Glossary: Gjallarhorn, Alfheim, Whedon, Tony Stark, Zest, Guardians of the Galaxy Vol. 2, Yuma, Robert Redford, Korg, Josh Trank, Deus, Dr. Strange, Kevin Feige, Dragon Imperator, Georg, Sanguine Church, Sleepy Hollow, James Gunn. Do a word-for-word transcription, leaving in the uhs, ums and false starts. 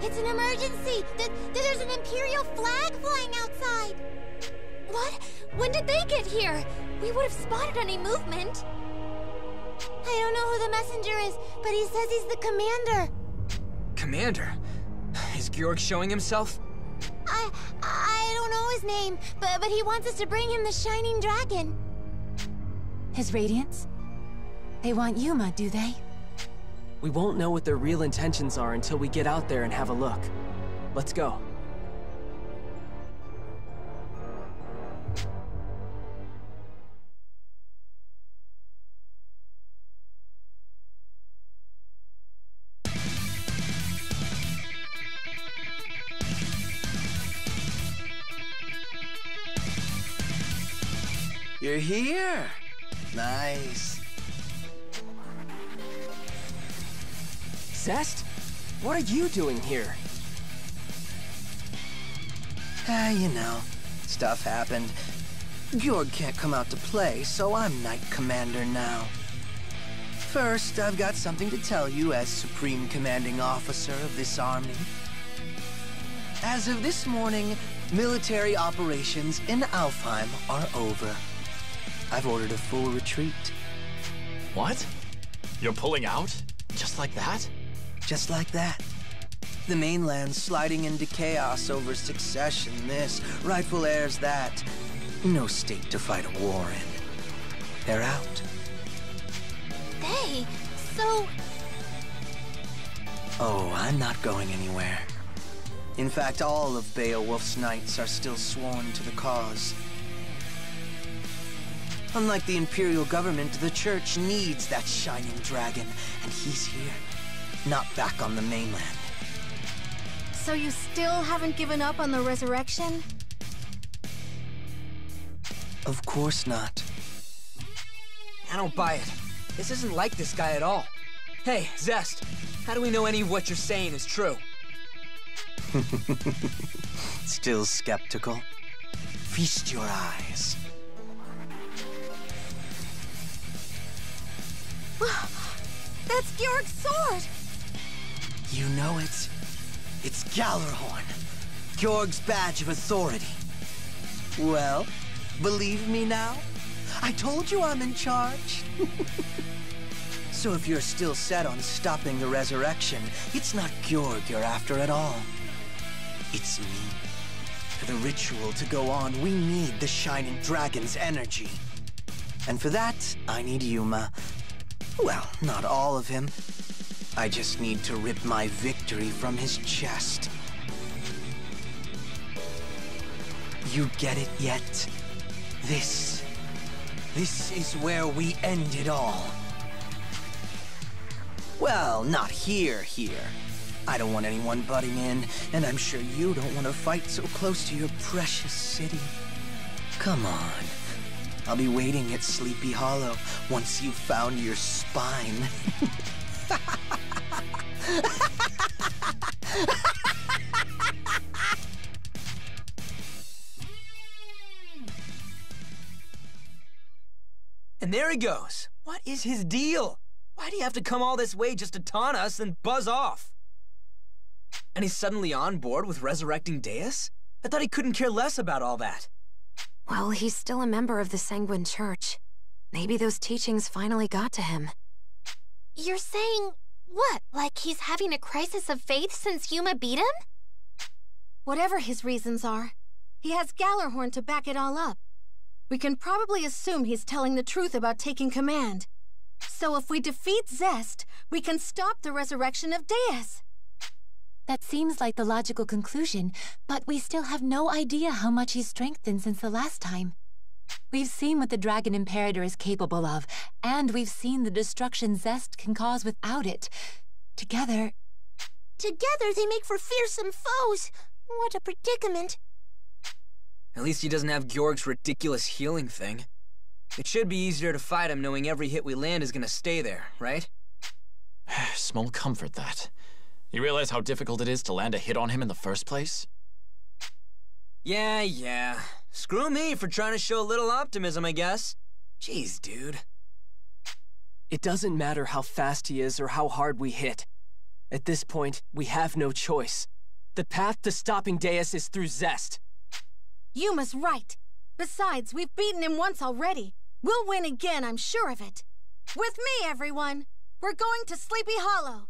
It's an emergency. Th there's an Imperial flag flying outside. What? When did they get here? We would have spotted any movement. I don't know who the messenger is, but he says he's the commander. Commander? Is Georg showing himself? I... I don't know his name, but, but he wants us to bring him the Shining Dragon. His Radiance? They want Yuma, do they? We won't know what their real intentions are until we get out there and have a look. Let's go. You're here! Nice. Zest? What are you doing here? Ah, you know. Stuff happened. Georg can't come out to play, so I'm Knight Commander now. First, I've got something to tell you as Supreme Commanding Officer of this army. As of this morning, military operations in Alfheim are over. I've ordered a full retreat. What? You're pulling out? Just like that? Just like that. The mainland's sliding into chaos over succession this, rightful heirs that. No state to fight a war in. They're out. They? So... Oh, I'm not going anywhere. In fact, all of Beowulf's knights are still sworn to the cause. Unlike the Imperial government, the Church needs that Shining Dragon, and he's here, not back on the mainland. So you still haven't given up on the resurrection? Of course not. I don't buy it. This isn't like this guy at all. Hey, Zest, how do we know any of what you're saying is true? Still skeptical? Feast your eyes. That's Georg's sword! You know it. It's Gjallarhorn, Georg's badge of authority. Well, believe me now? I told you I'm in charge. So if you're still set on stopping the resurrection, it's not Georg you're after at all. It's me. For the ritual to go on, we need the Shining Dragon's energy. And for that, I need Yuma. Well, not all of him. I just need to rip my victory from his chest. You get it yet? This... This is where we end it all. Well, not here, here. I don't want anyone butting in, and I'm sure you don't want to fight so close to your precious city. Come on. I'll be waiting at Sleepy Hollow once you've found your spine. And there he goes. What is his deal? Why'd he have to come all this way just to taunt us and buzz off? And he's suddenly on board with resurrecting Deus? I thought he couldn't care less about all that. Well, he's still a member of the Sanguine Church. Maybe those teachings finally got to him. You're saying... what? Like he's having a crisis of faith since Yuma beat him? Whatever his reasons are, he has Gjallarhorn to back it all up. We can probably assume he's telling the truth about taking command. So if we defeat Zest, we can stop the resurrection of Deus. That seems like the logical conclusion, but we still have no idea how much he's strengthened since the last time. We've seen what the Dragon Imperator is capable of, and we've seen the destruction Zest can cause without it. Together... Together they make for fearsome foes! What a predicament! At least he doesn't have Georg's ridiculous healing thing. It should be easier to fight him knowing every hit we land is gonna stay there, right? Small comfort, that. You realize how difficult it is to land a hit on him in the first place? Yeah, yeah. Screw me for trying to show a little optimism, I guess. Jeez, dude. It doesn't matter how fast he is or how hard we hit. At this point, we have no choice. The path to stopping Deus is through Zest. Yuma's right. Besides, we've beaten him once already. We'll win again, I'm sure of it. With me, everyone! We're going to Sleepy Hollow!